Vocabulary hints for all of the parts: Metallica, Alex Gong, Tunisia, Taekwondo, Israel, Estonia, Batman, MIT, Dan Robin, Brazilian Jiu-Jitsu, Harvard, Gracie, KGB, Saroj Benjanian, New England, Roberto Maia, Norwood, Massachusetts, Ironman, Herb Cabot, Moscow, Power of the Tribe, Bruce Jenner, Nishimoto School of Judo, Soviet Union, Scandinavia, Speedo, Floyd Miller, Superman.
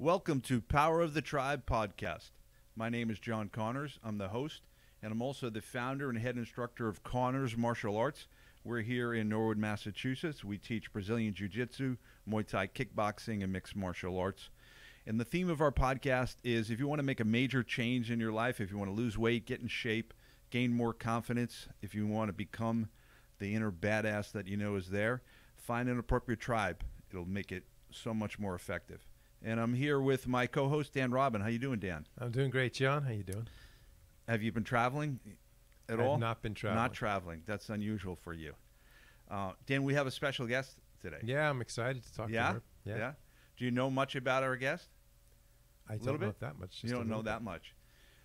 Welcome to Power of the Tribe podcast. My name is John Connors. I'm the host, and I'm also the founder and head instructor of Connors Martial Arts. We're here in Norwood, Massachusetts. We teach Brazilian Jiu-Jitsu, Muay Thai, kickboxing, and mixed martial arts. And the theme of our podcast is if you want to make a major change in your life, if you want to lose weight, get in shape, gain more confidence, if you want to become the inner badass that you know is there, find an appropriate tribe. It'll make it so much more effective. And I'm here with my co-host, Dan Robin. How you doing, Dan? I'm doing great, John. How you doing? Have you been traveling at all? I've not been traveling. Not traveling. That's unusual for you. Dan, we have a special guest today. Yeah, I'm excited to talk to her. Yeah? Yeah. Do you know much about our guest? I don't know that much. You don't know that much.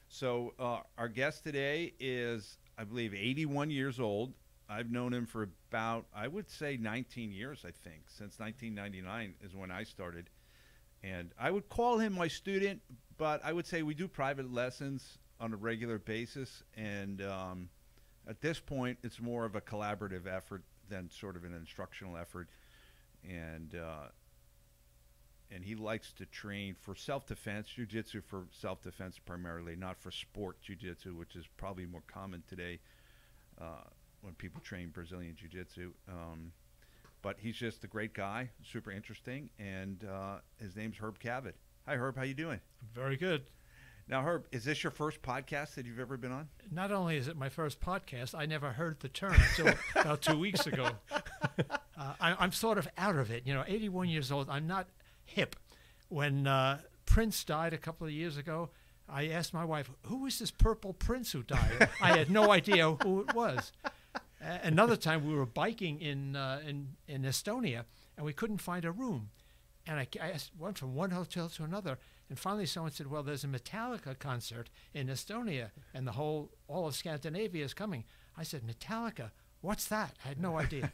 So our guest today is, I believe, 81 years old. I've known him for about, I would say, 19 years, I think. Since 1999 is when I started. And I would call him my student, but I would say we do private lessons on a regular basis. And at this point, it's more of a collaborative effort than sort of an instructional effort. And he likes to train for self-defense, jiu-jitsu for self-defense primarily, not for sport jiu-jitsu, which is probably more common today when people train Brazilian jiu-jitsu. But he's just a great guy, super interesting, and his name's Herb Cabot. Hi, Herb. How you doing? Very good. Now, Herb, is this your first podcast that you've ever been on? Not only is it my first podcast, I never heard the term until about 2 weeks ago. I'm sort of out of it. You know, 81 years old, I'm not hip. When Prince died a couple of years ago, I asked my wife, who was this purple prince who died? I had no idea who it was. Another time we were biking in Estonia, and we couldn't find a room. And I went from one hotel to another, and finally someone said, well, there's a Metallica concert in Estonia, and the all of Scandinavia is coming. I said, Metallica? What's that? I had no idea.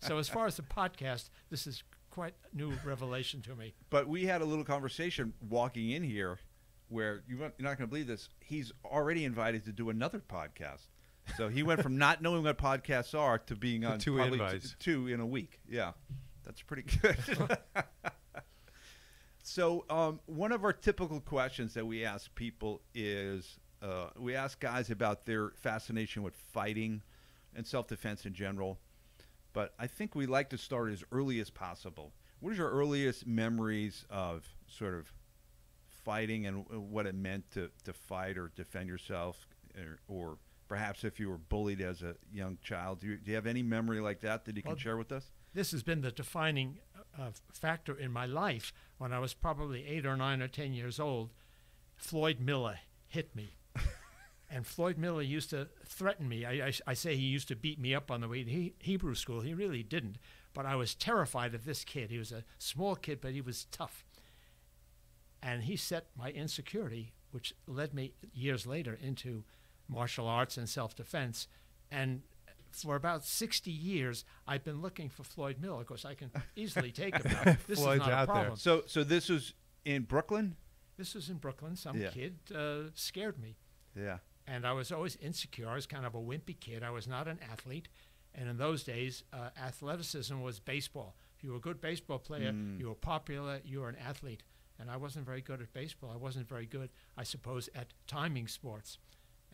So as far as the podcast, this is quite a new revelation to me. But we had a little conversation walking in here where you're not going to believe this. He's already invited to do another podcast. So he went from not knowing what podcasts are to being on two in a week. Yeah, that's pretty good. So one of our typical questions that we ask people is we ask guys about their fascination with fighting and self-defense in general. But I think we like to start as early as possible. What is your earliest memories of sort of fighting and what it meant to fight or defend yourself or perhaps if you were bullied as a young child? Do you have any memory like that that you can share with us? This has been the defining factor in my life. When I was probably 8 or 9 or 10 years old, Floyd Miller hit me. And Floyd Miller used to threaten me. I say he used to beat me up on the way to Hebrew school. He really didn't. But I was terrified of this kid. He was a small kid, but he was tough. And he set my insecurity, which led me years later into martial arts and self-defense. And for about 60 years, I've been looking for Floyd Miller. Of course, I can easily take him out. This Floyd's is not out a problem. There. So this was in Brooklyn? This was in Brooklyn. Some kid scared me. Yeah. And I was always insecure. I was kind of a wimpy kid. I was not an athlete. And in those days, athleticism was baseball. If you were a good baseball player, you were popular, you were an athlete. And I wasn't very good at baseball. I wasn't very good, I suppose, at timing sports.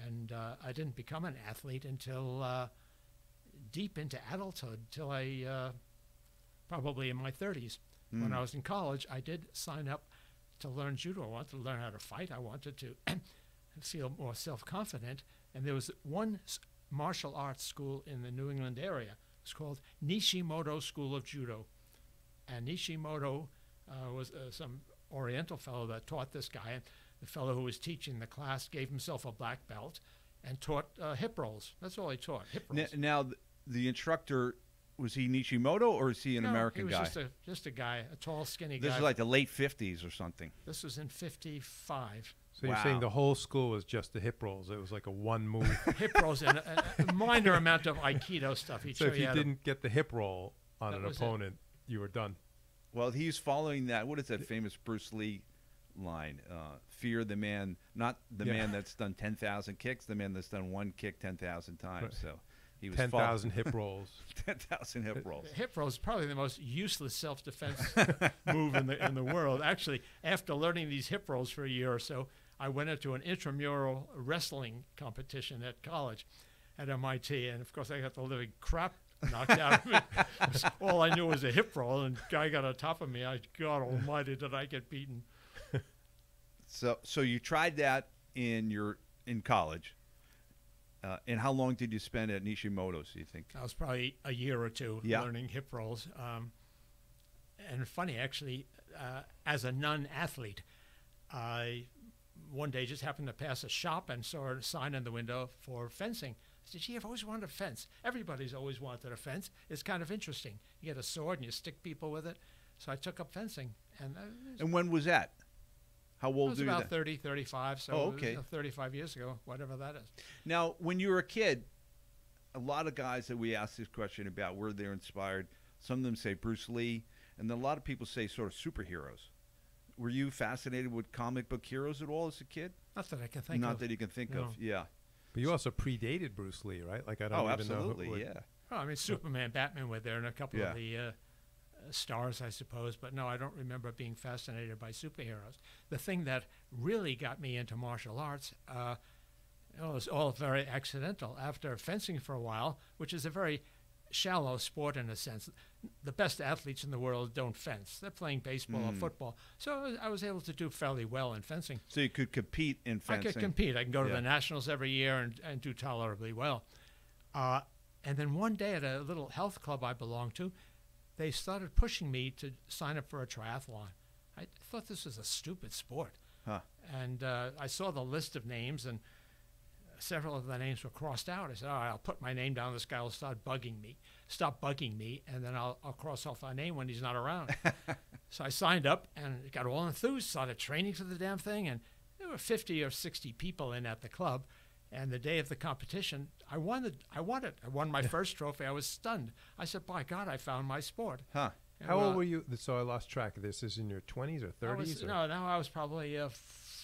And I didn't become an athlete until deep into adulthood, until I probably in my 30s. When I was in college, I did sign up to learn judo. I wanted to learn how to fight. I wanted to feel more self-confident. And there was one martial arts school in the New England area. It's called Nishimoto School of Judo. And Nishimoto was some Oriental fellow that taught this guy. And the fellow who was teaching the class gave himself a black belt and taught hip rolls. That's all he taught, hip rolls. Now, the instructor, was he Nishimoto or is he an American guy? No, he was just a guy, a tall, skinny guy. This is like the late 50s or something. This was in 55. So you're saying the whole school was just the hip rolls. It was like a one move. Hip rolls and a minor amount of Aikido stuff. He'd so if you didn't get the hip roll on an opponent, you were done. Well, he's following that. What is that famous Bruce Lee line? Fear the man, not the man that's done 10,000 kicks, the man that's done one kick 10,000 times. Right. So He was 10,000 hip rolls. 10,000 hip rolls. Hip rolls is probably the most useless self-defense move in the world. Actually, after learning these hip rolls for a year or so, I went into an intramural wrestling competition at college at MIT, and of course I got the living crap knocked out of me. All I knew was a hip roll, and the guy got on top of me. God almighty, did I get beaten. So you tried that in college. And how long did you spend at Nishimoto's, do you think? I was probably a year or two learning hip rolls. And funny, actually, as a non-athlete, I one day just happened to pass a shop and saw a sign in the window for fencing. I said, gee, I've always wanted a fence. Everybody's always wanted a fence. It's kind of interesting. You get a sword and you stick people with it. So I took up fencing. And when was that? How old were you? I was about 30, 35, so 35 years ago, whatever that is. Now, when you were a kid, a lot of guys that we asked this question about were they inspired. Some of them say Bruce Lee, and then a lot of people say sort of superheroes. Were you fascinated with comic book heroes at all as a kid? Not that I can think of. Not that you can think of, yeah. But you also predated Bruce Lee, right? Like I don't even know. Oh, absolutely, yeah. Well, I mean, Superman, Batman were there, and a couple of the stars, I suppose, but no, I don't remember being fascinated by superheroes. The thing that really got me into martial arts, it was all very accidental. After fencing for a while, which is a very shallow sport in a sense, the best athletes in the world don't fence. They're playing baseball or football. So I was able to do fairly well in fencing. So you could compete in fencing? I could compete. I can go to the nationals every year and do tolerably well. And then one day at a little health club I belonged to, they started pushing me to sign up for a triathlon. I thought this was a stupid sport. And I saw the list of names, and several of the names were crossed out. I said, all right, I'll put my name down. This guy will stop bugging me, and then I'll cross off my name when he's not around. So I signed up and got all enthused, started training for the damn thing, and there were 50 or 60 people in at the club. And the day of the competition, I won my first trophy. I was stunned. I said, by God, I found my sport. How old were you? So I lost track of this. Is in your 20s or 30s? No, I was probably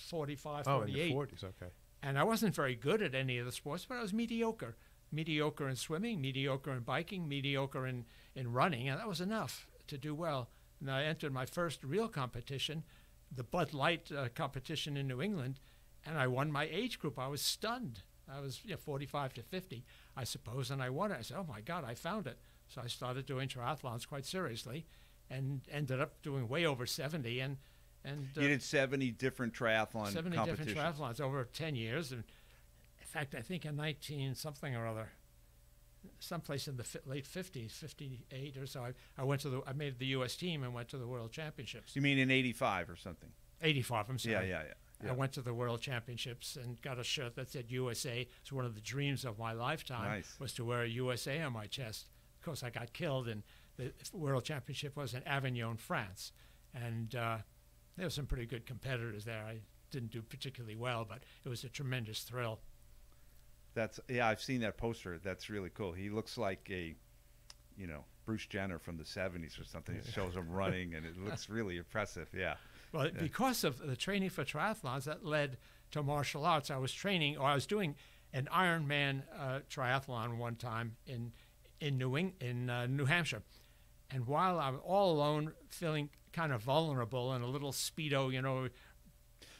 45, 48. Oh, in the 40s, okay. And I wasn't very good at any of the sports, but I was mediocre. Mediocre in swimming, mediocre in biking, mediocre in running, and that was enough to do well. And I entered my first real competition, the Bud Light competition in New England, and I won my age group. I was stunned. I was 45 to 50, I suppose, and I won it. I said, oh, my God, I found it. So I started doing triathlons quite seriously and ended up doing way over 70. You did 70 different triathlon 70 competitions. Different triathlons over 10 years. And in fact, I think in 19-something or other, someplace in the late 50s, 58 or so, I made the U.S. team and went to the World Championships. You mean in 85 or something? 85, I'm sorry. Yeah. I went to the World Championships and got a shirt that said USA. It's one of the dreams of my lifetime was to wear a USA on my chest. Of course, I got killed, and the World Championship was in Avignon, France. And there were some pretty good competitors there. I didn't do particularly well, but it was a tremendous thrill. Yeah, I've seen that poster. That's really cool. He looks like a, Bruce Jenner from the 70s or something. It shows him running, and it looks really impressive, yeah. Well, because of the training for triathlons, that led to martial arts. I was doing an Ironman triathlon one time in New Hampshire. And while I'm all alone, feeling kind of vulnerable in a little Speedo,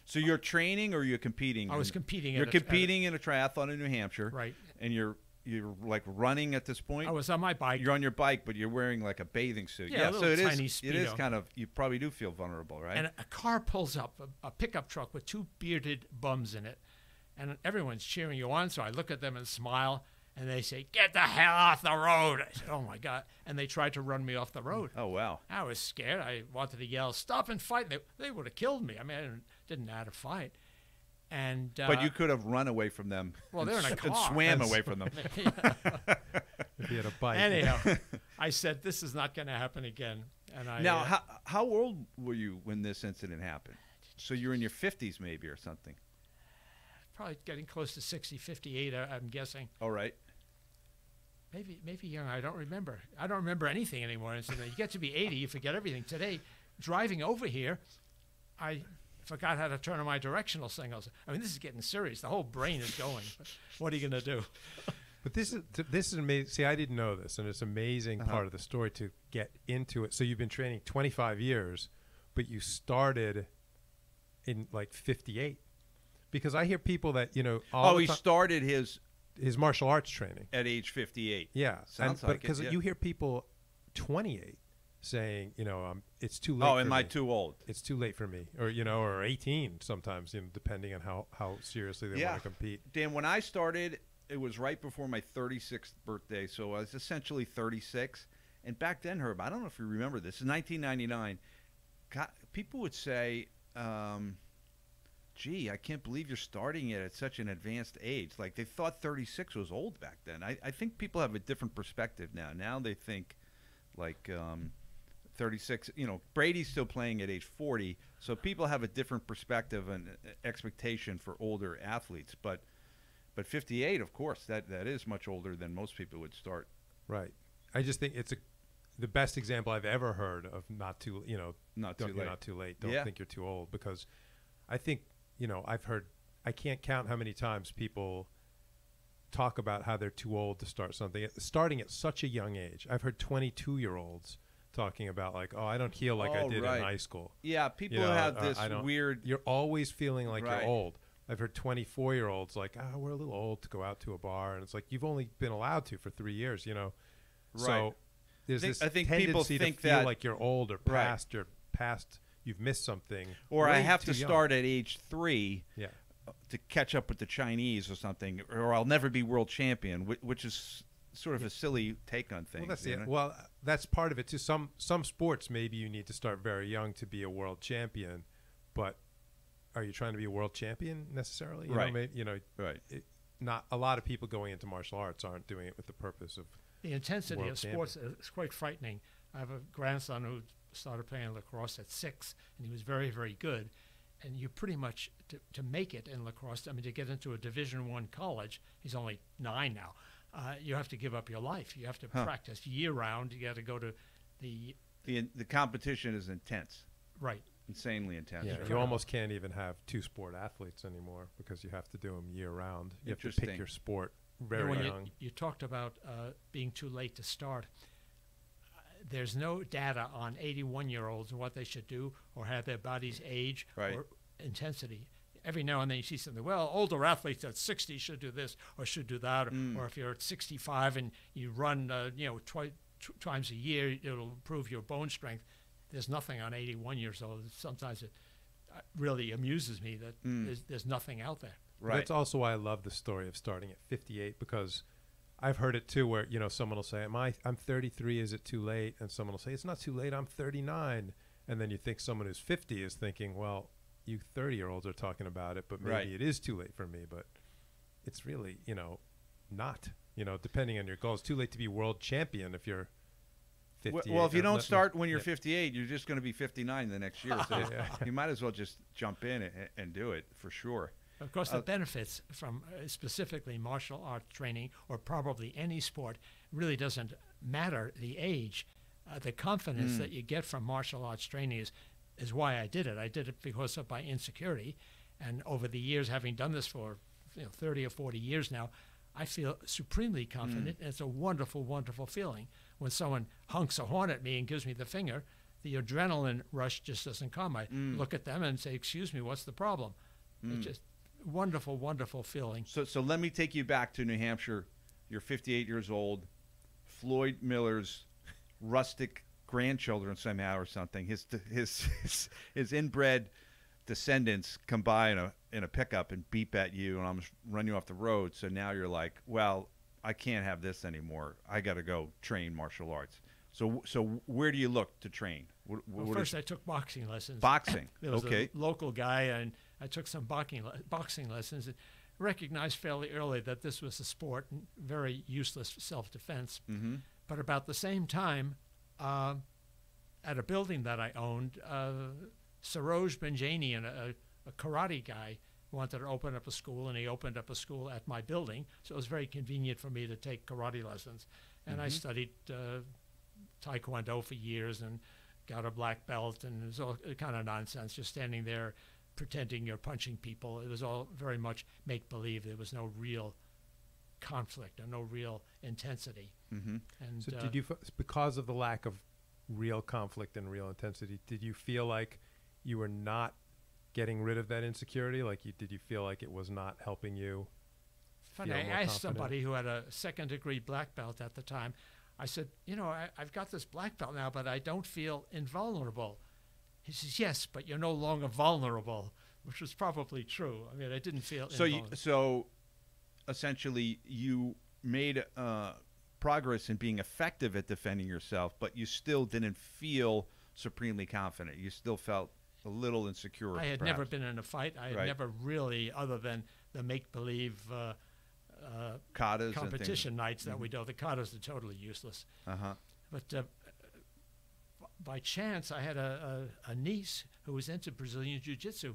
So you're training or you're competing? I was competing. You're competing in a triathlon in New Hampshire. Right. And you're like running at this point? I was on my bike. You're on your bike, but you're wearing like a bathing suit. Yeah, so it is kind of, you probably do feel vulnerable, right? And a car pulls up, a pickup truck with two bearded bums in it. And everyone's cheering you on, so I look at them and smile, and they say, get the hell off the road. I said, oh, my God. And they tried to run me off the road. Oh, wow. I was scared. I wanted to yell, stop and fight. They would have killed me. I mean, I didn't know how to fight. And, but you could have run away from them. Well, they're in a car. And swam away from them. If you had a bike. Anyhow, I said, this is not going to happen again. And how old were you when this incident happened? So you're in your 50s maybe or something. Probably getting close to 60, 58, I'm guessing. All right. Maybe young. I don't remember. I don't remember anything anymore. So you get to be 80, you forget everything. Today, driving over here, I forgot how to turn on my directional signals. I mean, this is getting serious. The whole brain is going. What are you going to do? But this is amazing. See, I didn't know this, and it's an amazing part of the story to get into it. So you've been training 25 years, but you started in like 58, because I hear people that, you know, he started his martial arts training at age 58. Yeah, sounds like it. Because you hear people 28 saying, you know, it's too late. Oh, am I too old? It's too late for me, or you know, or 18 sometimes, you know, depending on how seriously they want to compete. Dan, when I started, it was right before my 36th birthday, so I was essentially 36. And back then, Herb, I don't know if you remember this, in 1999, God, people would say, gee, I can't believe you're starting it at such an advanced age. Like, they thought 36 was old back then. I think people have a different perspective now. Now they think, like, 36, you know, Brady's still playing at age 40, so people have a different perspective and expectation for older athletes. But 58, of course, that is much older than most people would start. Right. I just think it's the best example I've ever heard of not too late. Don't think you're too old, because I think, you know, I've heard, I can't count how many times people talk about how they're too old to start something, starting at such a young age. I've heard 22-year-olds talking about, like, oh, I don't heal like I did in high school. Yeah, people have this weird. You're always feeling like you're old. I've heard 24-year-olds like, oh, we're a little old to go out to a bar. And it's like, you've only been allowed to for 3 years, you know. Right. So there's this tendency to feel like you're old or past, you're past, you've missed something. Or I have to start at age 3 to catch up with the Chinese or something, or I'll never be world champion, which is sort of a silly take on things. Well, that's it. Well, that's part of it, too. Some sports, maybe you need to start very young to be a world champion, but are you trying to be a world champion necessarily? You know, maybe, you know, not a lot of people going into martial arts aren't doing it with the purpose of the intensity of sports is quite frightening. I have a grandson who started playing lacrosse at 6, and he was very, very good. And you pretty much to make it in lacrosse, I mean, to get into a Division I college, he's only 9 now. You have to give up your life. You have to practice year round. You got to go to the competition is intense. Right. Insanely intense. Yeah, you almost can't even have 2-sport athletes anymore because you have to do them year round. You have to pick your sport very young. You talked about being too late to start. There's no data on 81-year-olds and what they should do or how their bodies age or intensity. Every now and then you see something, well, older athletes at 60 should do this or should do that, or if you're at 65 and you run you know, times a year, it'll improve your bone strength. There's nothing on 81 years old. Sometimes it really amuses me that there's nothing out there. Right. That's also why I love the story of starting at 58, because I've heard it too, where, you know, someone will say, I'm 33, is it too late? And someone will say, it's not too late, I'm 39. And then you think someone who's 50 is thinking, well, you 30-year-olds are talking about it, but maybe it is too late for me. But it's really, you know, not, you know, depending on your goals. Too late to be world champion if you're 58. Well, if you don't start when you're 58, you're just going to be 59 the next year. So you might as well just jump in and do it for sure. Of course, the benefits from specifically martial arts training, or probably any sport, really doesn't matter the age. The confidence that you get from martial arts training is why I did it. I did it because of my insecurity. And over the years, having done this for 30 or 40 years now, I feel supremely confident. And it's a wonderful, wonderful feeling. When someone honks a horn at me and gives me the finger, the adrenaline rush just doesn't come. I look at them and say, excuse me, what's the problem? It's just wonderful, wonderful feeling. So let me take you back to New Hampshire. You're 58 years old. Floyd Miller's rustic grandchildren somehow or something, his inbred descendants come by in a pickup and beep at you and almost run you off the road. So now you're like, well, I can't have this anymore. I got to go train martial arts. So where do you look to train? Well, first I took boxing lessons. Boxing, there was a local guy, and I took some boxing lessons and recognized fairly early that this was a sport and very useless self-defense. But about the same time, at a building that I owned, Saroj Benjanian, a karate guy, wanted to open up a school, and he opened up a school at my building, so it was very convenient for me to take karate lessons. And I studied Taekwondo for years and got a black belt, and it was all kind of nonsense, just standing there pretending you're punching people. It was all very much make-believe. There was no real conflict and no real intensity. Mm-hmm. And so did you, because of the lack of real conflict and real intensity, did you feel like you were not getting rid of that insecurity? Like, you, did you feel like it was not helping you? Funny, I asked somebody who had a second-degree black belt at the time. I said, you know, I've got this black belt now, but I don't feel invulnerable. He says, yes, but you're no longer vulnerable, which was probably true. I mean, I didn't feel invulnerable. So essentially, you made progress in being effective at defending yourself, but you still didn't feel supremely confident. You still felt a little insecure. I had perhaps never been in a fight. I had never really, other than the make-believe competition nights that we do. The katas are totally useless. But by chance, I had a niece who was into Brazilian Jiu-Jitsu,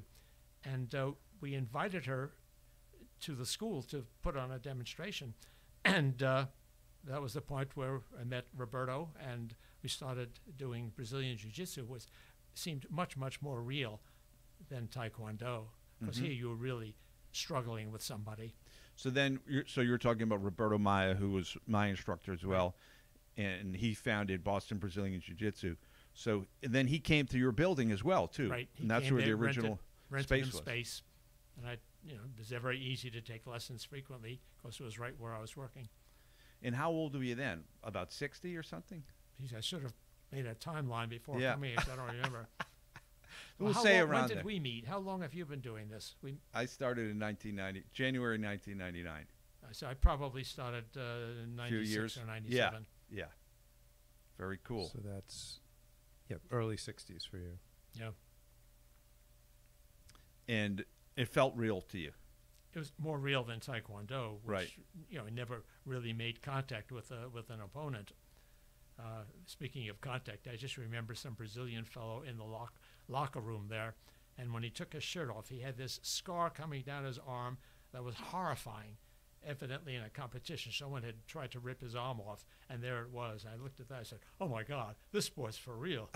and we invited her to the school to put on a demonstration. And that was the point where I met Roberto, and we started doing Brazilian Jiu-Jitsu, which seemed much, much more real than Taekwondo, because here you were really struggling with somebody. So then, you're talking about Roberto Maia, who was my instructor as well, and he founded Boston Brazilian Jiu-Jitsu. So and then he came to your building as well, too. Right, and that's where the original space was. And it was very easy to take lessons frequently, because it was right where I was working. And how old were you then? About 60 or something? Geez, I should have made a timeline before coming here, 'cause I don't remember. We'll say around when did we meet? How long have you been doing this? I started in January 1999. So I probably started in 96 years. Or 97. Yeah, yeah. Very cool. So that's early 60s for you. Yeah. And it felt real to you. It was more real than Taekwondo, which I never really made contact with an opponent. Speaking of contact, I just remember some Brazilian fellow in the locker room there, and when he took his shirt off, he had this scar coming down his arm that was horrifying. Evidently in a competition, someone had tried to rip his arm off, and there it was. I looked at that, I said, oh my God, this sport's for real.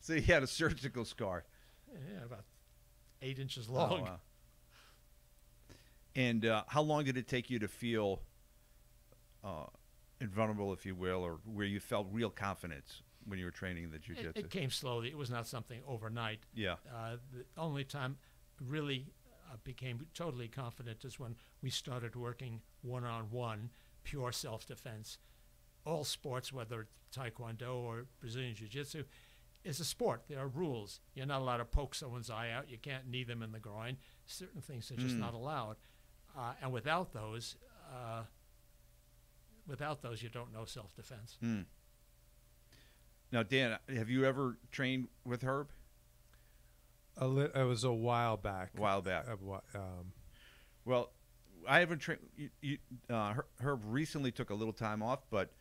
So he had a surgical scar. Yeah, about 8 inches long. Oh, wow. And how long did it take you to feel invulnerable, if you will, or where you felt real confidence when you were training the jiu-jitsu? It came slowly. It was not something overnight. Yeah. The only time really became totally confident is when we started working one-on-one, pure self-defense. All sports, whether Taekwondo or Brazilian Jiu-Jitsu, is a sport. There are rules. You're not allowed to poke someone's eye out. You can't knee them in the groin. Certain things are just not allowed. And without those, you don't know self-defense. Mm. Now, Dan, have you ever trained with Herb? It was a while back. Well, I haven't trained. Herb recently took a little time off, but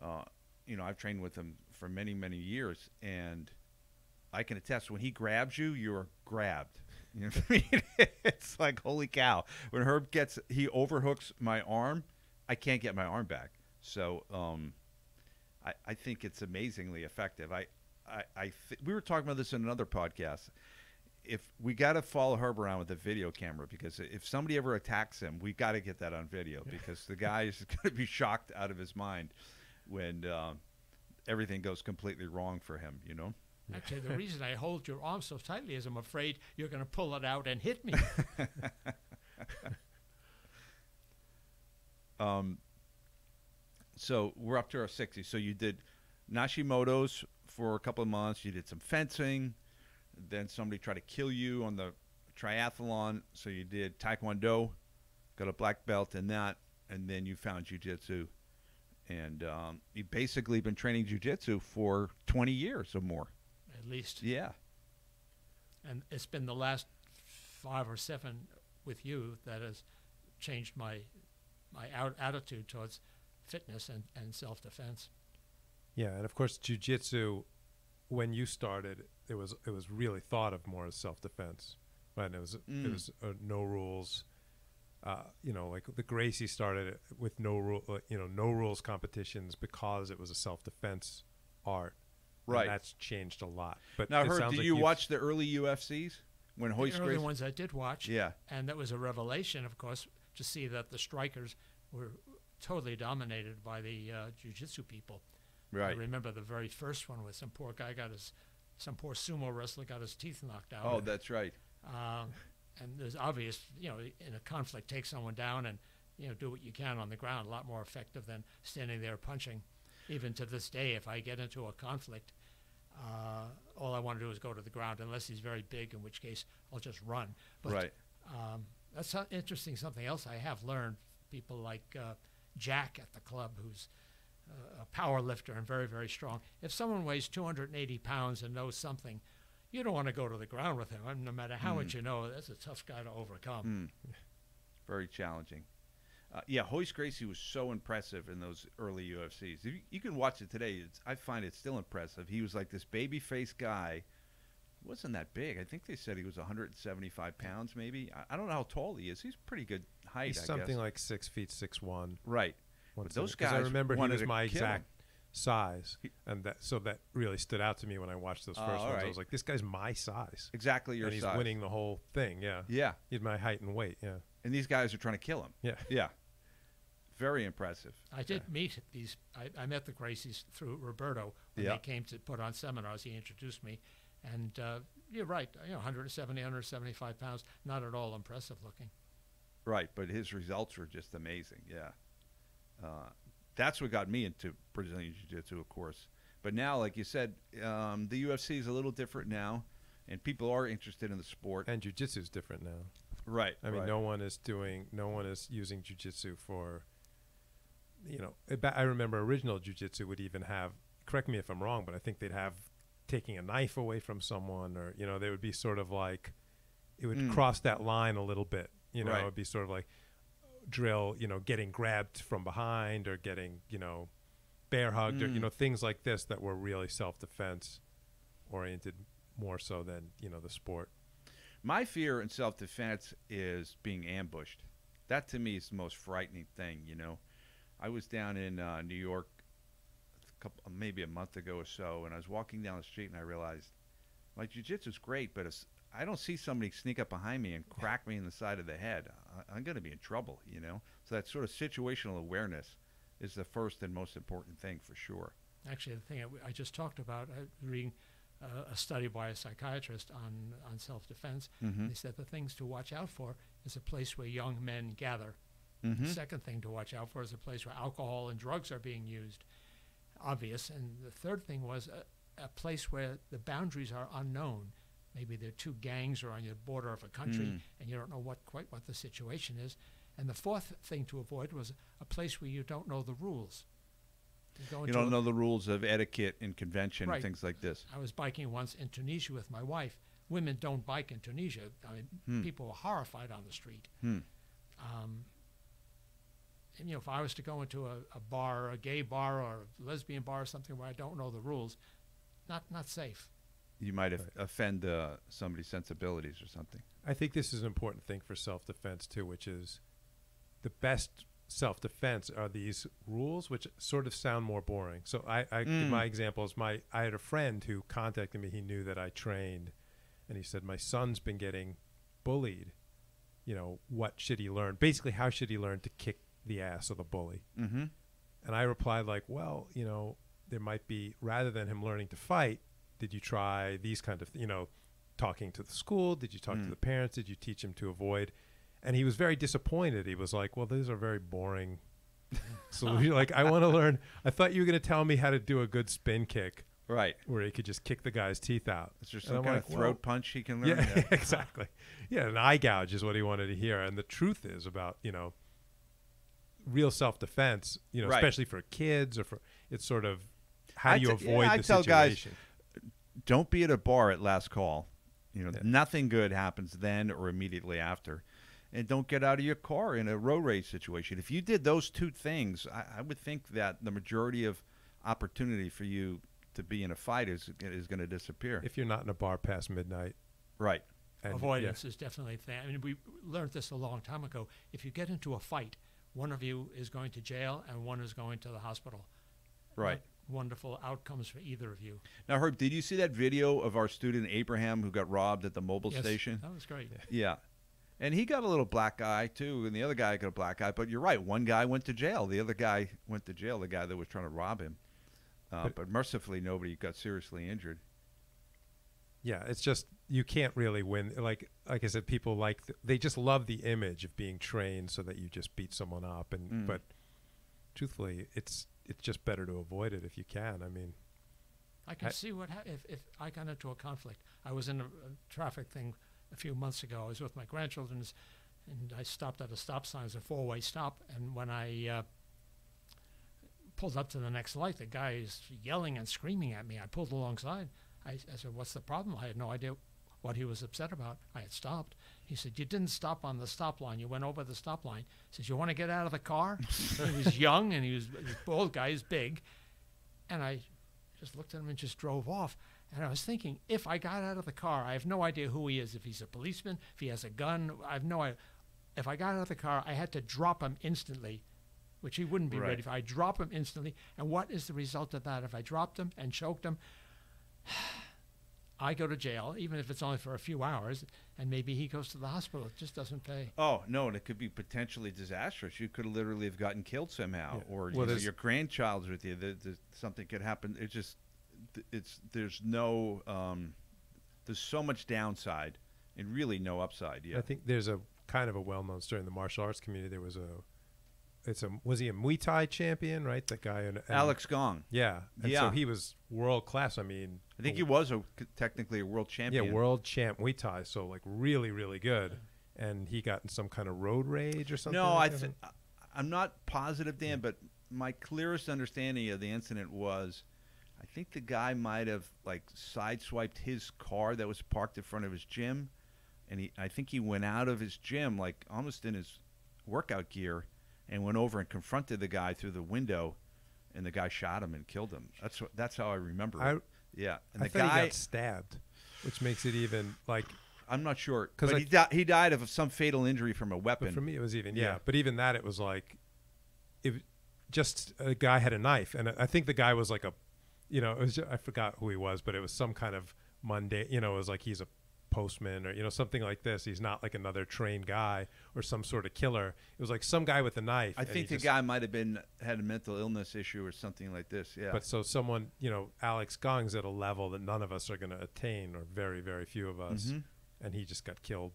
I've trained with him for many, many years, and I can attest, when he grabs you, you are grabbed. You know what I mean? It's like, holy cow! When Herb he overhooks my arm, I can't get my arm back. So. I think it's amazingly effective. We were talking about this in another podcast. If we got to follow Herb around with a video camera, because if somebody ever attacks him, we got to get that on video, because the guy is going to be shocked out of his mind when everything goes completely wrong for him, you know? Actually, the reason I hold your arm so tightly is I'm afraid you're going to pull it out and hit me. So we're up to our 60s. So you did Nishimoto's for a couple of months. You did some fencing. Then somebody tried to kill you on the triathlon. So you did Taekwondo, got a black belt in that, and then you found Jiu-Jitsu. And you've basically been training Jiu-Jitsu for 20 years or more. At least. Yeah. And it's been the last 5 or 7 with you that has changed my attitude towards fitness and self-defense. Yeah, and of course, jiu-jitsu, when you started, it was really thought of more as self-defense, right? It was no rules. Like the Gracie started with no rules competitions because it was a self-defense art. Right. And that's changed a lot. But now, Herb, do you watch the early UFCs when Royce Gracie? The early ones I did watch. Yeah. And that was a revelation, of course, to see that the strikers were totally dominated by the jiu-jitsu people. Right. I remember the very first one with some poor guy got his, some poor sumo wrestler got his teeth knocked out. Oh, that's right. And there's obvious, you know, in a conflict, take someone down and, you know, do what you can on the ground, a lot more effective than standing there punching. Even to this day, if I get into a conflict, all I want to do is go to the ground, unless he's very big, in which case I'll just run. But, right. That's interesting. Something else I have learned, people like Jack at the club, who's a power lifter and very, very strong. If someone weighs 280 pounds and knows something, you don't want to go to the ground with him. I mean, no matter how much you know, that's a tough guy to overcome. Mm. Very challenging. Yeah, Royce Gracie was so impressive in those early UFCs. You can watch it today. I find it still impressive. He was like this baby-faced guy. He wasn't that big. I think they said he was 175 pounds maybe. I don't know how tall he is. He's pretty good height, I guess. He's something like 6'1". Right. But those guys, I remember he was my exact size, and that, so that really stood out to me when I watched those first ones. Right. I was like, this guy's my size. Exactly your size. And he's winning the whole thing, yeah. Yeah. He's my height and weight, yeah. And these guys are trying to kill him. Yeah. Yeah. Very impressive. I did meet these. I met the Gracies through Roberto when they came to put on seminars. He introduced me. And you're right, you know, 170, 175 pounds, not at all impressive looking. Right, but his results were just amazing, yeah. That's what got me into Brazilian Jiu-Jitsu, of course. But now, like you said, the UFC is a little different now, and people are interested in the sport. And Jiu-Jitsu is different now. Right. I mean, no one is using Jiu-Jitsu for, you know, I remember original Jiu-Jitsu would even have, correct me if I'm wrong, but I think they'd have taking a knife away from someone, or, you know, they would be sort of like, it would cross that line a little bit. You know, it would be sort of like drill, you know, getting grabbed from behind or getting, you know, bear hugged or, you know, things like this that were really self-defense oriented more so than, you know, the sport. My fear in self-defense is being ambushed. That to me is the most frightening thing, you know. I was down in New York maybe a month ago or so, and I was walking down the street and I realized my jiu-jitsu is great, but I don't see somebody sneak up behind me and crack me in the side of the head. I'm going to be in trouble, you know. So that sort of situational awareness is the first and most important thing for sure. Actually, the thing I just talked about, reading a study by a psychiatrist on self-defense, they said the things to watch out for is a place where young men gather. The second thing to watch out for is a place where alcohol and drugs are being used. Obvious. And the third thing was a place where the boundaries are unknown. Maybe there are two gangs or on your border of a country and you don't know quite what the situation is. And the fourth thing to avoid was a place where you don't know the rules. You don't know the rules of etiquette and convention and things like this. I was biking once in Tunisia with my wife. Women don't bike in Tunisia. I mean, people are horrified on the street. And, you know, if I was to go into a bar, or a gay bar, or a lesbian bar, or something where I don't know the rules, not safe. You might offend somebody's sensibilities or something. I think this is an important thing for self-defense too, which is the best self-defense are these rules, which sort of sound more boring. So my example is I had a friend who contacted me. He knew that I trained, and he said, my son's been getting bullied. You know, what should he learn? Basically, how should he learn to kick the ass of the bully? And I replied like, well, you know, there might be, rather than him learning to fight, did you try these kind of, you know, talking to the school? Did you talk to the parents? Did you teach him to avoid? And he was very disappointed. He was like, well, these are very boring. So you're like, I want to learn. I thought you were going to tell me how to do a good spin kick. Right. Where he could just kick the guy's teeth out. Is there some kind of throat punch he can learn? Yeah, exactly. Yeah, an eye gouge is what he wanted to hear. And the truth is about, you know, real self-defense, you know, especially for kids or for, it's sort of how do you avoid the situation. Guys, don't be at a bar at last call. You know, nothing good happens then or immediately after. And don't get out of your car in a road rage situation. If you did those two things, I would think that the majority of opportunity for you to be in a fight is going to disappear. If you're not in a bar past midnight. Right. And avoidance is definitely a thing. I mean, we learned this a long time ago. If you get into a fight, one of you is going to jail and one is going to the hospital. Right. Wonderful outcomes for either of you. Now, Herb, did you see that video of our student Abraham who got robbed at the mobile station? That was great. Yeah. And he got a little black eye, too, and the other guy got a black eye. But you're right. One guy went to jail. The other guy went to jail, the guy that was trying to rob him. But mercifully, nobody got seriously injured. Yeah, it's just you can't really win. Like I said, people like they just love the image of being trained so that you just beat someone up. And But truthfully, it's just better to avoid it if you can. I mean, I can see what if I got into a conflict. I was in a traffic thing a few months ago. I was with my grandchildren, and I stopped at a stop sign. It was a four-way stop, and when I pulled up to the next light, the guy is yelling and screaming at me. I pulled alongside. I said, "What's the problem?" I had no idea what he was upset about. I had stopped. He said, "You didn't stop on the stop line. You went over the stop line." He says, "You want to get out of the car?" He was young, and he was a bald guy. He's big. And I just looked at him and just drove off. And I was thinking, if I got out of the car, I have no idea who he is. If he's a policeman, if he has a gun, I have no idea. If I got out of the car, I had to drop him instantly, which he wouldn't be ready for. I drop him instantly. And what is the result of that? If I dropped him and choked him, I go to jail, even if it's only for a few hours, and maybe he goes to the hospital. It just doesn't pay. Oh, no, and it could be potentially disastrous. You could literally have gotten killed somehow, or well, your grandchild's with you. Something could happen. It's just there's no there's so much downside and really no upside. Yeah, I think there's a kind of a well-known story in the martial arts community. There was was he a Muay Thai champion, right? That guy in Alex Gong. Yeah. And so he was world class. I mean, I think he was technically a world champion. Yeah, world champ Muay Thai. So like really, really good. And he got in some kind of road rage or something. No, I'm not positive, Dan, but my clearest understanding of the incident was, I think the guy might have like sideswiped his car that was parked in front of his gym, and I think he went out of his gym like almost in his workout gear, and went over and confronted the guy through the window, and the guy shot him and killed him. That's how I remember it. Yeah, and the guy got stabbed, which makes it even like I'm not sure because he died of some fatal injury from a weapon. But for me, it was even But even that, it was like, just a guy had a knife, and I think the guy was like a, it was just, I forgot who he was, but it was some kind of mundane. It was like he's a postman or something like this. He's not like another trained guy or some sort of killer. It was like some guy with a knife. I think the guy might have had a mental illness issue or something like this. Yeah, but so someone, Alex Gong's at a level that none of us are going to attain, or very, very few of us. And he just got killed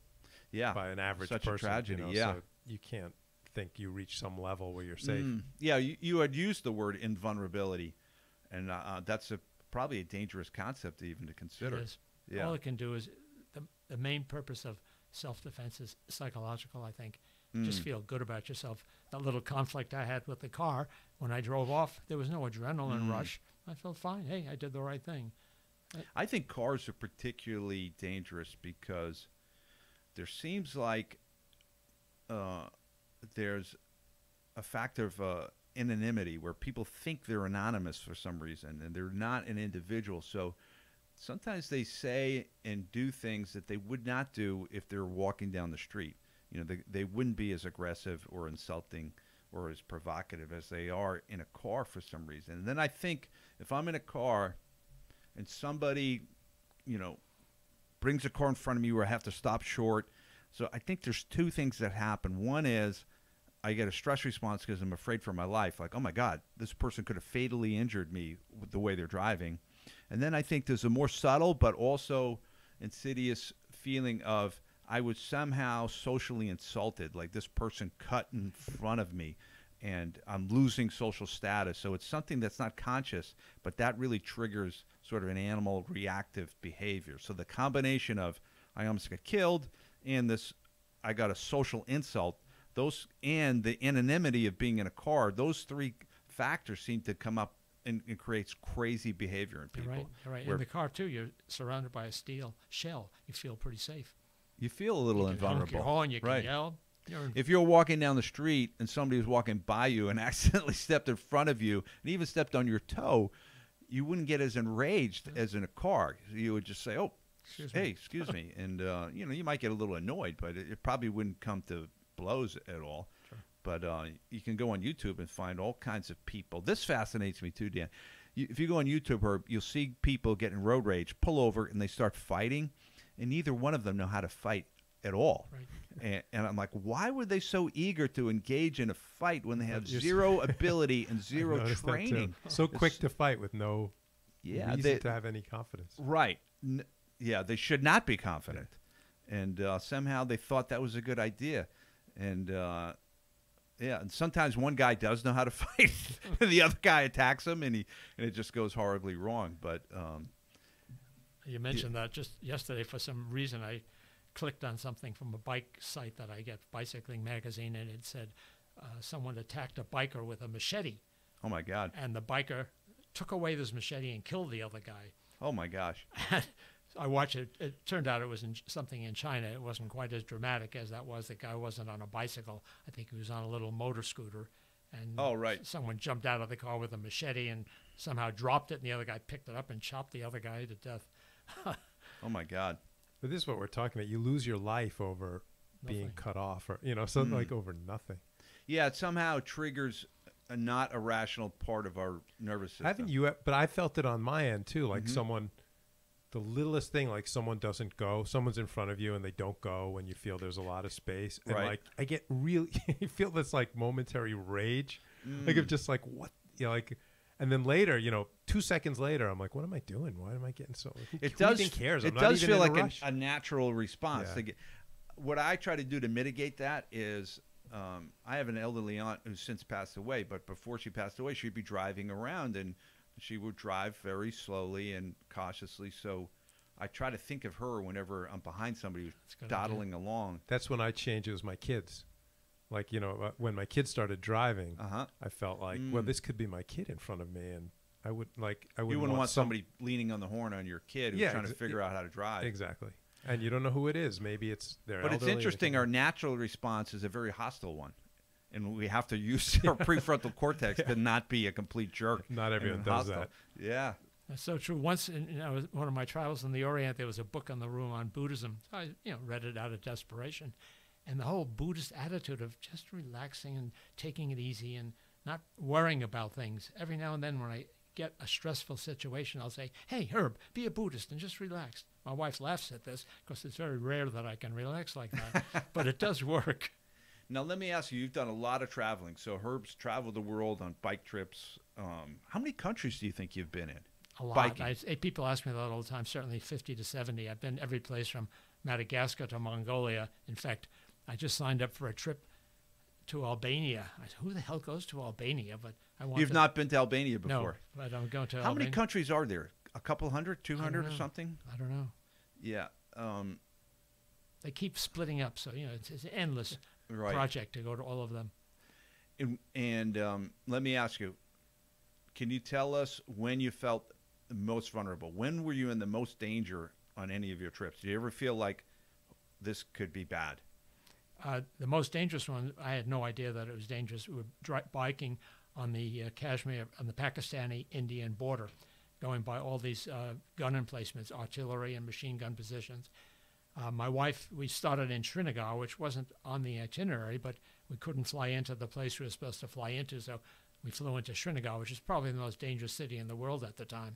by an average person. Such a tragedy. So you can't think you reach some level where you're safe. Yeah, you had used the word invulnerability, and that's probably a dangerous concept even to consider. It is. Yeah. All it can do is the main purpose of self-defense is psychological, I think. Just feel good about yourself. That little conflict I had with the car, when I drove off, there was no adrenaline rush. I felt fine. Hey, I did the right thing. I think cars are particularly dangerous because there seems like there's a factor of anonymity where people think they're anonymous for some reason, and they're not an individual. So sometimes they say and do things that they would not do if they're walking down the street. They wouldn't be as aggressive or insulting or as provocative as they are in a car for some reason. And then I think if I'm in a car and somebody, brings a car in front of me where I have to stop short. So I think there's two things that happen. One is I get a stress response because I'm afraid for my life. Like, oh, my God, this person could have fatally injured me with the way they're driving. And then I think there's a more subtle but also insidious feeling of I was somehow socially insulted, like this person cut in front of me, and I'm losing social status. So it's something that's not conscious, but that really triggers sort of an animal reactive behavior. So the combination of I almost got killed and this I got a social insult, those and the anonymity of being in a car, those three factors seem to come up and creates crazy behavior in people. Right. In the car, too, you're surrounded by a steel shell. You feel pretty safe. You feel a little invulnerable. You can yell. If you're walking down the street and somebody was walking by you and accidentally stepped in front of you and even stepped on your toe, you wouldn't get as enraged as in a car. You would just say, "Oh, hey, excuse me," and you might get a little annoyed, but it probably wouldn't come to blows at all. But you can go on YouTube and find all kinds of people. This fascinates me too, Dan. If you go on YouTube, Herb, you'll see people getting road rage, pull over, and they start fighting, and neither one of them know how to fight. at all. Right. And I'm like, why were they so eager to engage in a fight when they have zero ability and zero training? So quick to fight with no reason to have any confidence. Right. Yeah, they should not be confident. Yeah. And somehow they thought that was a good idea. And yeah, and sometimes one guy does know how to fight, and the other guy attacks him, and it just goes horribly wrong. But you mentioned that just yesterday for some reason I clicked on something from a bike site that I get, Bicycling Magazine, and it said someone attacked a biker with a machete. Oh, my God. And the biker took away this machete and killed the other guy. Oh, my gosh. I watched it. It turned out it was something in China. It wasn't quite as dramatic as that was. The guy wasn't on a bicycle. I think he was on a little motor scooter. And oh, right. Someone jumped out of the car with a machete and somehow dropped it, and the other guy picked it up and chopped the other guy to death. Oh, my God. But this is what we're talking about. You lose your life over nothing. Being cut off or, you know, something like over nothing. Yeah, it somehow triggers a not irrational part of our nervous system. I think but I felt it on my end too. Like someone, the littlest thing, like someone doesn't go, someone's in front of you and they don't go when you feel there's a lot of space. And like, I get really, you feel this like momentary rage. Like I'm just like, what? You know, like, and then later, you know, 2 seconds later, I'm like, what am I doing? Why am I getting so... Who even cares? It does feel like a natural response. Yeah. What I try to do to mitigate that is I have an elderly aunt who's since passed away, but before she passed away, she'd be driving around, and she would drive very slowly and cautiously. So I try to think of her whenever I'm behind somebody who's dawdling along. That's when I change. It was my kids. Like, you know, when my kids started driving, I felt like, well, this could be my kid in front of me. And I would like, you wouldn't want somebody leaning on the horn on your kid who's trying to figure out how to drive. Exactly. And you don't know who it is. Maybe it's their elderly. But it's interesting. Our natural response is a very hostile one. And we have to use our prefrontal cortex to not be a complete jerk. Not everyone does that. Yeah. That's so true. Once in one of my travels in the Orient, there was a book on the room on Buddhism. I read it out of desperation. And the whole Buddhist attitude of just relaxing and taking it easy and not worrying about things. Every now and then when I get a stressful situation, I'll say, hey, Herb, be a Buddhist and just relax. My wife laughs at this because it's very rare that I can relax like that, but it does work. Now, let me ask you, you've done a lot of traveling. So Herb's traveled the world on bike trips. How many countries do you think you've been in? A lot. People ask me that all the time, certainly 50 to 70. I've been every place from Madagascar to Mongolia. In fact, I just signed up for a trip to Albania. I said, who the hell goes to Albania? But I want. You've not been to Albania before. No, but I'm going to. How Albania. Many countries are there? A couple hundred, 200, or something? I don't know. Yeah. They keep splitting up, so it's an endless project to go to all of them. And let me ask you: can you tell us when you felt the most vulnerable? When were you in the most danger on any of your trips? Did you ever feel like this could be bad? The most dangerous one, I had no idea that it was dangerous. We were biking on the Kashmir, on the Pakistani-Indian border, going by all these gun emplacements, artillery and machine gun positions. My wife, we started in Srinagar, which wasn't on the itinerary, but we couldn't fly into the place we were supposed to fly into, so we flew into Srinagar, which is probably the most dangerous city in the world at the time.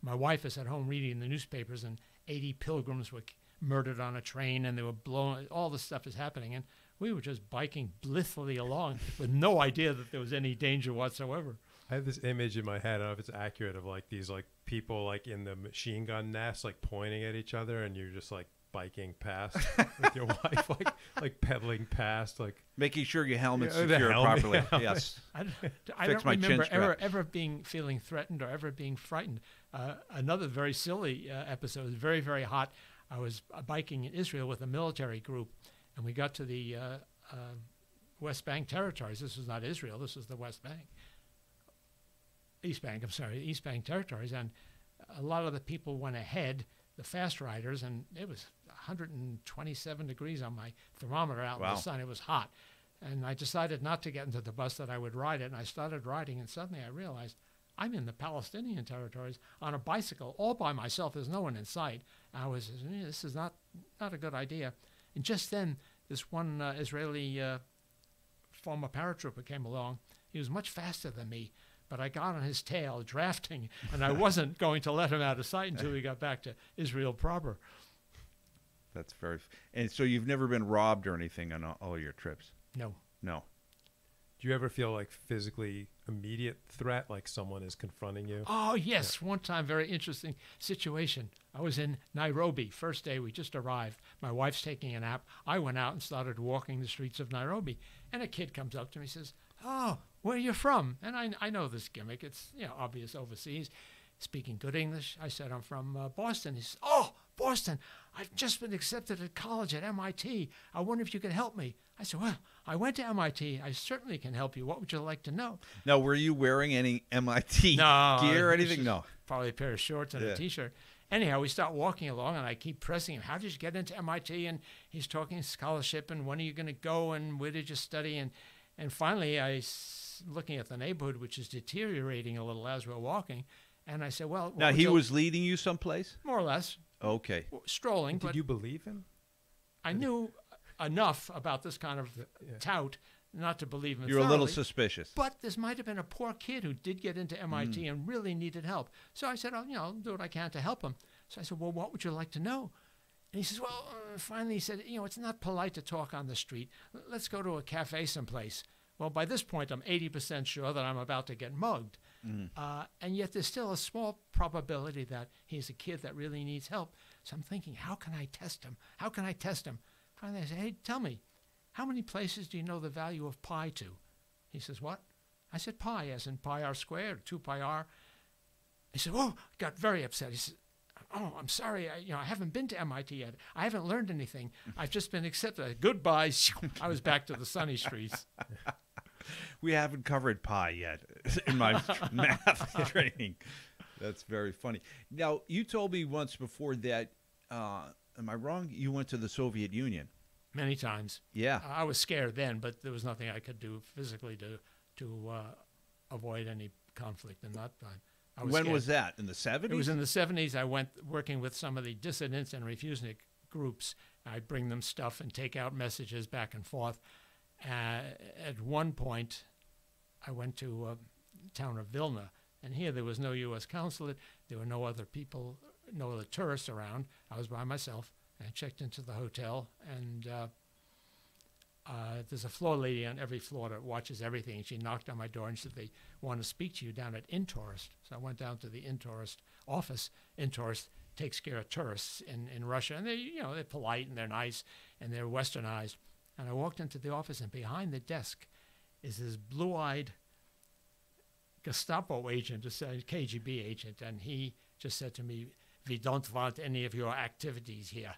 My wife is at home reading the newspapers, and 80 pilgrims were murdered on a train, and they were blown. All this stuff is happening, and we were just biking blithely along with no idea that there was any danger whatsoever. I have this image in my head, I don't know if it's accurate, of like these like people like in the machine gun nests like pointing at each other, and you're just like biking past with your wife, like pedaling past, like making sure your helmet's secure properly. Helmet. Yes, I don't remember ever feeling threatened or ever being frightened. Another very silly episode. It was very, very hot. I was biking in Israel with a military group, and we got to the West Bank territories. This was not Israel. This was the West Bank. East Bank, I'm sorry, East Bank territories. And a lot of the people went ahead, the fast riders, and it was 127 degrees on my thermometer out in the sun. It was hot. And I decided not to get into the bus, that I would ride it. And I started riding, and suddenly I realized I'm in the Palestinian territories on a bicycle all by myself. There's no one in sight. I was, this is not a good idea. And just then, this one Israeli former paratrooper came along. He was much faster than me, but I got on his tail drafting, and I wasn't going to let him out of sight until we got back to Israel proper. That's very. And so you've never been robbed or anything on all your trips? No. No. Do you ever feel like physically immediate threat, like someone is confronting you? Oh, yes. Yeah. One time, very interesting situation. I was in Nairobi. First day, we just arrived. My wife's taking a nap. I went out and started walking the streets of Nairobi. And a kid comes up to me and says, "Oh, where are you from?" And I know this gimmick. It's, you know, obvious overseas. Speaking good English, I said, "I'm from Boston." He says, "Oh, Boston. I've just been accepted at college at MIT. I wonder if you could help me." I said, "Well, I went to MIT. I certainly can help you. What would you like to know?" Now, were you wearing any MIT gear or anything? No. Probably a pair of shorts and a T-shirt. Anyhow, we start walking along, and I keep pressing him. How did you get into MIT? And he's talking scholarship, and when are you going to go, and where did you study? And finally, I looking at the neighborhood, which is deteriorating a little as we're walking, and I said, well... Now, he was leading you someplace? More or less. Okay. Strolling. And did you believe him? I knew enough about this kind of tout not to believe him. You're a little suspicious. But this might have been a poor kid who did get into MIT and really needed help. So I said, oh, you know, I'll do what I can to help him. So I said, well, what would you like to know? And he says, well, finally he said, you know, it's not polite to talk on the street. Let's go to a cafe someplace. Well, by this point, I'm 80% sure that I'm about to get mugged. And yet there's still a small probability that he's a kid that really needs help. So I'm thinking, how can I test him? How can I test him? Finally, I said, hey, tell me, how many places do you know the value of pi to? He says, what? I said, pi, as in pi r squared, 2 pi r. He said, oh, got very upset. He said, oh, I'm sorry, I haven't been to MIT yet. I haven't learned anything. I've just been accepted. Goodbye. I was back to the sunny streets. We haven't covered pi yet in my math training. That's very funny. Now, you told me once before that, am I wrong, you went to the Soviet Union? Many times. Yeah. I was scared then, but there was nothing I could do physically to avoid any conflict in that time. When was that? In the 70s? It was in the 70s. I went working with some of the dissidents and refusnik groups. I'd bring them stuff and take out messages back and forth. At one point, I went to the town of Vilna, and here there was no U.S. consulate. There were no other people, no other tourists around. I was by myself, and I checked into the hotel, and there's a floor lady on every floor that watches everything. She knocked on my door and said, they want to speak to you down at Intourist. So I went down to the Intourist office. Intourist takes care of tourists in Russia, and they're polite, and they're nice, and they're westernized. And I walked into the office, and behind the desk is this blue-eyed Gestapo agent, a KGB agent, and he just said to me, we don't want any of your activities here.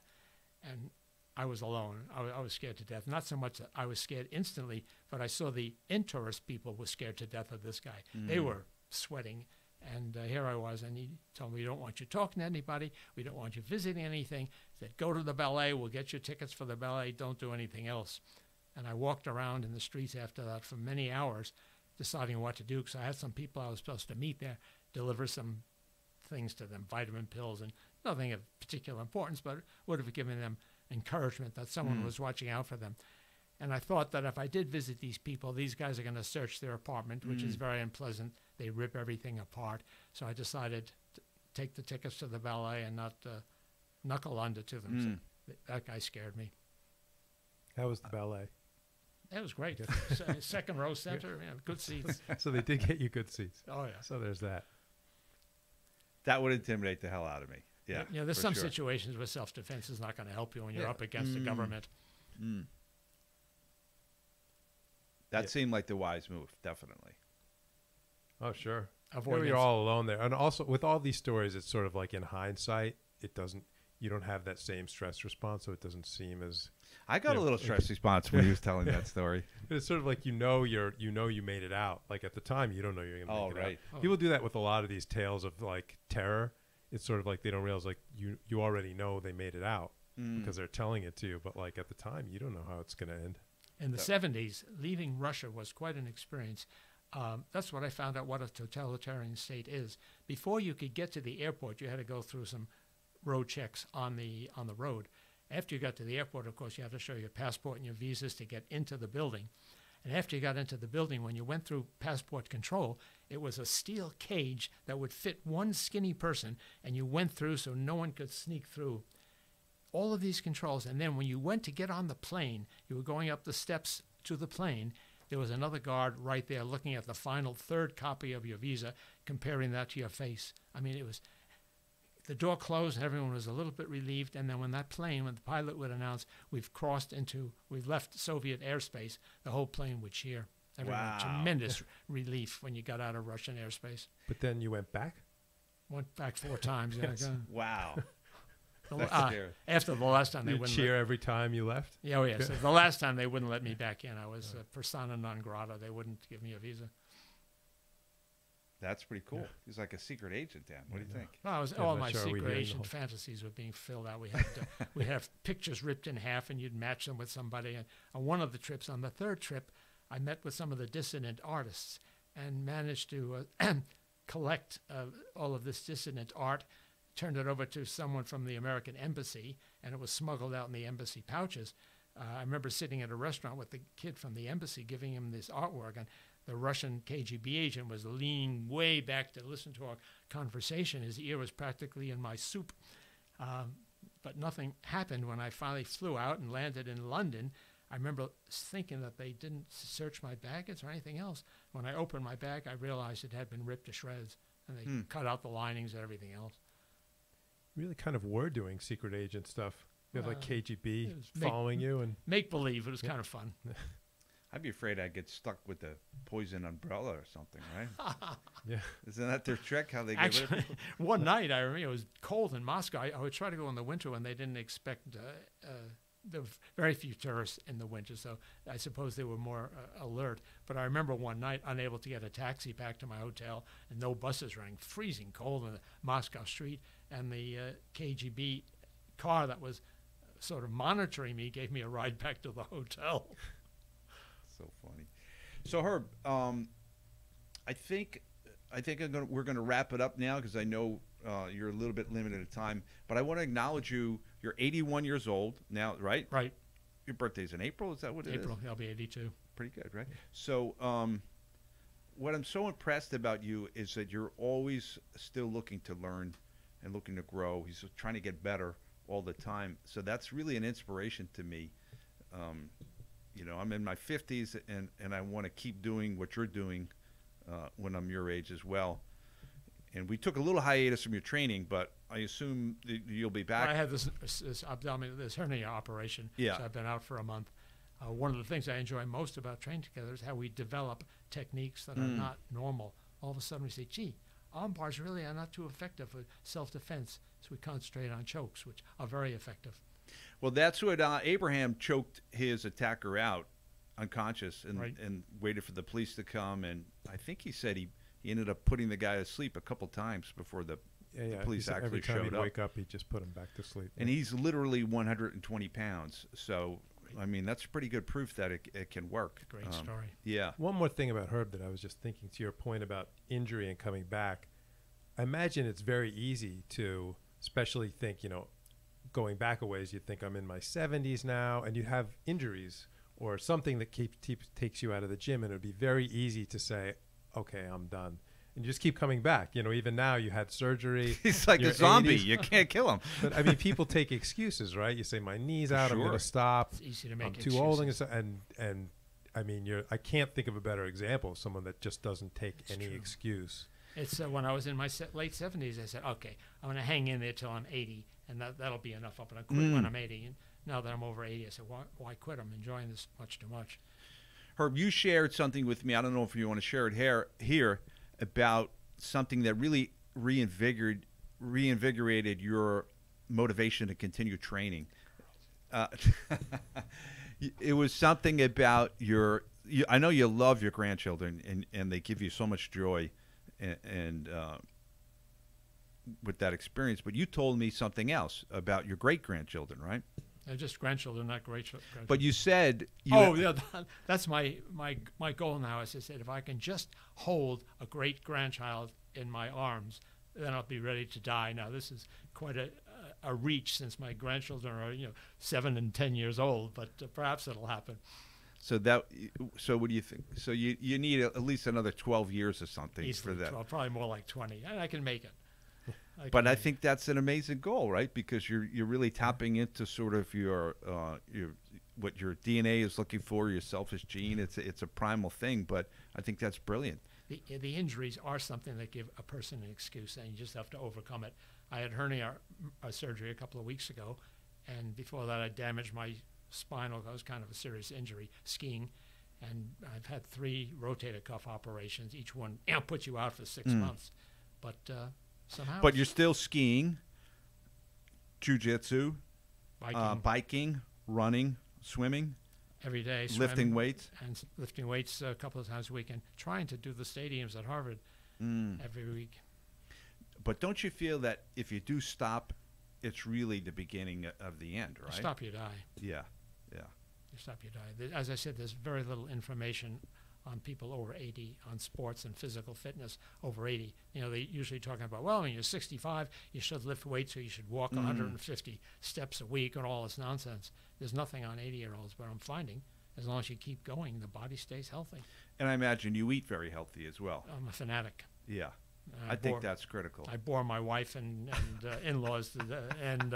And I was alone. I was scared to death. Not so much that I was scared instantly, but I saw the Intourist people were scared to death of this guy. Mm. They were sweating, and here I was, and he told me, we don't want you talking to anybody. We don't want you visiting anything. That go to the ballet, we'll get your tickets for the ballet, don't do anything else. And I walked around in the streets after that for many hours deciding what to do, because I had some people I was supposed to meet there, deliver some things to them, vitamin pills and nothing of particular importance, but would have given them encouragement that someone was watching out for them. And I thought that if I did visit these people, these guys are going to search their apartment, which is very unpleasant. They rip everything apart. So I decided to take the tickets to the ballet and not... knuckle under to them. So that guy scared me. How was the ballet? It was great. Second row center, good seats. So they did get you good seats. Oh, yeah. So there's that. That would intimidate the hell out of me. Yeah. Yeah, there's some situations where self-defense is not going to help you when you're up against the government. That seemed like the wise move, definitely. Oh, sure. You're all alone there. And also, with all these stories, it's sort of like in hindsight, it doesn't... You don't have that same stress response, so it doesn't seem as... I got a little stress response when he was telling that story. But it's sort of like you made it out. Like at the time, you don't know you're going to make it out. People do that with a lot of these tales of like terror. It's sort of like they don't realize like you already know they made it out because they're telling it to you. But like at the time, you don't know how it's going to end. In the 70s, leaving Russia was quite an experience. That's what I found out what a totalitarian state is. Before you could get to the airport, you had to go through some road checks on the road. After you got to the airport, of course, you have to show your passport and your visas to get into the building. And after you got into the building, when you went through passport control, it was a steel cage that would fit one skinny person, and you went through so no one could sneak through. all of these controls. And then when you went to get on the plane, you were going up the steps to the plane, there was another guard right there looking at the final third copy of your visa, comparing that to your face. I mean, it was, the door closed and everyone was a little bit relieved. And then when that plane, when the pilot would announce, we've crossed into, we've left Soviet airspace, the whole plane would cheer. Everyone, wow. Tremendous relief when you got out of Russian airspace. But then you went back? Went back 4 times. Yes. Yeah, wow. After the last time, they wouldn't cheer every time you left? Yeah, oh, yes. Yeah. So the last time, they wouldn't let me back in. I was persona non grata. They wouldn't give me a visa. That's pretty cool. Yeah. He's like a secret agent, Dan. What do you think? No, I was, all my secret agent fantasies were being filled out. We'd have pictures ripped in half, and you'd match them with somebody. And on one of the trips, on the third trip, I met with some of the dissident artists and managed to collect all of this dissident art, turned it over to someone from the American embassy, and it was smuggled out in the embassy pouches. I remember sitting at a restaurant with the kid from the embassy giving him this artwork, and the Russian KGB agent was leaning way back to listen to our conversation. His ear was practically in my soup. But nothing happened when I finally flew out and landed in London. I remember thinking that they didn't search my baggage or anything else. When I opened my bag, I realized it had been ripped to shreds, and they cut out the linings and everything else. Really kind of were doing secret agent stuff. You had like KGB following you. And make-believe. It was kind of fun. I'd be afraid I'd get stuck with the poison umbrella or something, right? Yeah. Isn't that their trick, how they get rid of people? One night, I remember, it was cold in Moscow. I would try to go in the winter when they didn't expect there were very few tourists in the winter, so I suppose they were more alert. But I remember one night, unable to get a taxi back to my hotel, and no buses rang, freezing cold in the Moscow street, and the KGB car that was sort of monitoring me gave me a ride back to the hotel. So funny. So Herb, I think we're going to wrap it up now, because I know you're a little bit limited in time, but I want to acknowledge you. You're 81 years old now, right? Right. Your birthday's in April. Is that what it is? April. I'll be 82. Pretty good, right? So what I'm so impressed about you is that you're always still looking to learn and looking to grow. He's trying to get better all the time. So that's really an inspiration to me. You know, I'm in my 50s, and I want to keep doing what you're doing when I'm your age as well. And we took a little hiatus from your training, but I assume that you'll be back. I had this abdominal, this hernia operation. Yeah. So I've been out for a month. One of the things I enjoy most about training together is how we develop techniques that are not normal. All of a sudden we say, gee, arm bars really are not too effective for self-defense. So we concentrate on chokes, which are very effective. Well, that's what Abraham choked his attacker out unconscious and waited for the police to come. And I think he said he ended up putting the guy to sleep a couple times before the police actually showed up. Every time he'd wake up, he'd just put him back to sleep. And he's literally 120 pounds. So, I mean, that's pretty good proof that it can work. Great story. Yeah. One more thing about Herb that I was just thinking, to your point about injury and coming back. I imagine it's very easy to especially think, you know, going back a ways, you'd think I'm in my 70s now, and you have injuries or something that takes you out of the gym, and it would be very easy to say, okay, I'm done. And you just keep coming back. You know, even now you had surgery. He's like a zombie. 80s. You can't kill him. But I mean, people take excuses, right? You say, my knee's out. Sure. I'm going to stop. It's easy to make excuses. I'm too old. And I mean, I can't think of a better example of someone that just doesn't take any excuse. It's when I was in my late 70s, I said, okay, I'm going to hang in there till I'm 80, and that'll be enough. I'm going to quit when I'm 80. And now that I'm over 80, I said, why quit? I'm enjoying this much too much. Herb, you shared something with me. I don't know if you want to share it here about something that really reinvigorated your motivation to continue training. It was something about I know you love your grandchildren, and they give you so much joy and with that experience, but you told me something else about your great-grandchildren, right? They're just grandchildren, not great-grandchildren. But you said... that's my goal now. As I said, if I can just hold a great-grandchild in my arms, then I'll be ready to die. Now, this is quite a reach, since my grandchildren are 7 and 10 years old, but perhaps it'll happen. So what do you think? So you need at least another 12 years or something. Easily for that. 12, probably more like 20, and I can make it. But I think that's an amazing goal, right? Because you're really tapping into sort of your what your DNA is looking for, your selfish gene. It's a primal thing, but I think that's brilliant. The injuries are something that give a person an excuse, and you just have to overcome it. I had hernia surgery a couple of weeks ago, and before that I damaged my spinal. That was kind of a serious injury, skiing. And I've had 3 rotator cuff operations. Each one puts you out for 6 months. But somehow. But you're still skiing, jiu-jitsu, biking, running, swimming. Every day. Lifting weights. And lifting weights a couple of times a week, and trying to do the stadiums at Harvard every week. But don't you feel that if you do stop, it's really the beginning of the end, right? You stop, you die. Yeah, yeah. You stop, you die. As I said, there's very little information on people over 80, on sports and physical fitness over 80. You know, they're usually talking about, well, when you're 65, you should lift weights or you should walk 150 steps a week and all this nonsense. There's nothing on 80-year-olds, but I'm finding as long as you keep going, the body stays healthy. And I imagine you eat very healthy as well. I'm a fanatic. Yeah. I think that's critical. I bore my wife and in-laws and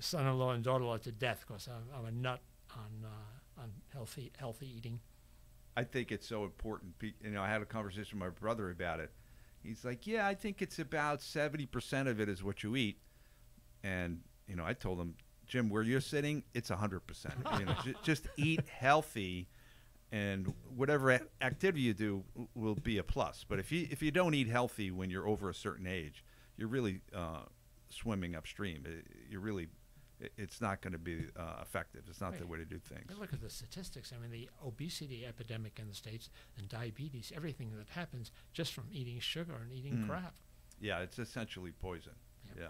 son-in-law and daughter-in-law to death because I'm a nut on healthy eating. I think it's so important. You know, I had a conversation with my brother about it. He's like, yeah, I think it's about 70% of it is what you eat. And, you know, I told him, Jim, where you're sitting, it's 100%. You know, just eat healthy, and whatever activity you do will be a plus. But if you don't eat healthy when you're over a certain age, you're really swimming upstream. You're really... It's not going to be effective. It's not the way to do things. But look at the statistics. I mean, the obesity epidemic in the States and diabetes, everything that happens just from eating sugar and eating crap. Yeah, it's essentially poison. Yep. Yeah.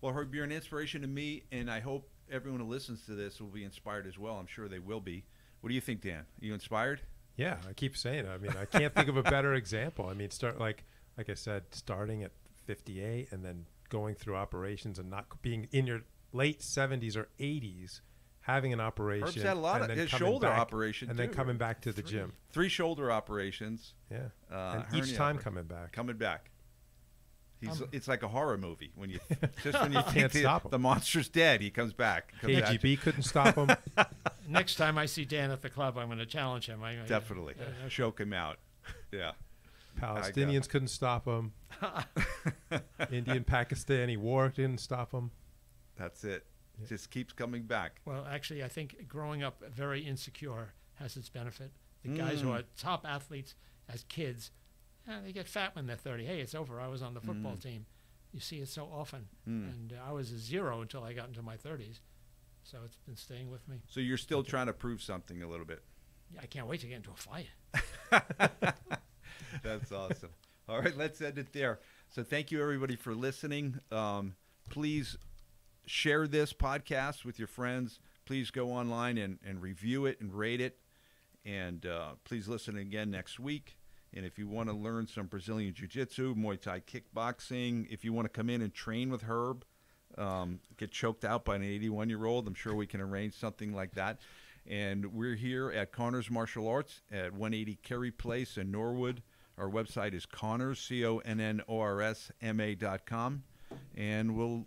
Well, Herb, you're an inspiration to me, and I hope everyone who listens to this will be inspired as well. I'm sure they will be. What do you think, Dan? Are you inspired? Yeah, I keep saying it. I mean, I can't think of a better example. I mean, like I said, starting at 58 and then going through operations and not being in your – late 70s or 80s, having an operation. Herb's had a lot of his shoulder operation, and then coming back to the gym. 3 shoulder operations. Yeah, and each time coming back. He's it's like a horror movie when you just when you can't stop him. The monster's dead. He comes back. KGB couldn't stop him. Next time I see Dan at the club, I'm going to challenge him. Definitely choke him out. Yeah. Palestinians couldn't stop him. Indian-Pakistani war didn't stop him. That's it. It just keeps coming back. Well, actually, I think growing up very insecure has its benefit. The guys who are top athletes as kids, they get fat when they're 30. Hey, it's over. I was on the football team. You see it so often. And I was a 0 until I got into my 30s. So it's been staying with me. So you're still trying to prove something a little bit. Yeah, I can't wait to get into a fight. That's awesome. All right, let's end it there. So thank you, everybody, for listening. Please share this podcast with your friends. Please go online and review it and rate it. And please listen again next week. And if you want to learn some Brazilian Jiu-Jitsu, Muay Thai kickboxing, if you want to come in and train with Herb, get choked out by an 81-year-old, I'm sure we can arrange something like that. And we're here at Connors Martial Arts at 180 Cary Place in Norwood. Our website is Connors, CONNORSMA.com. And we'll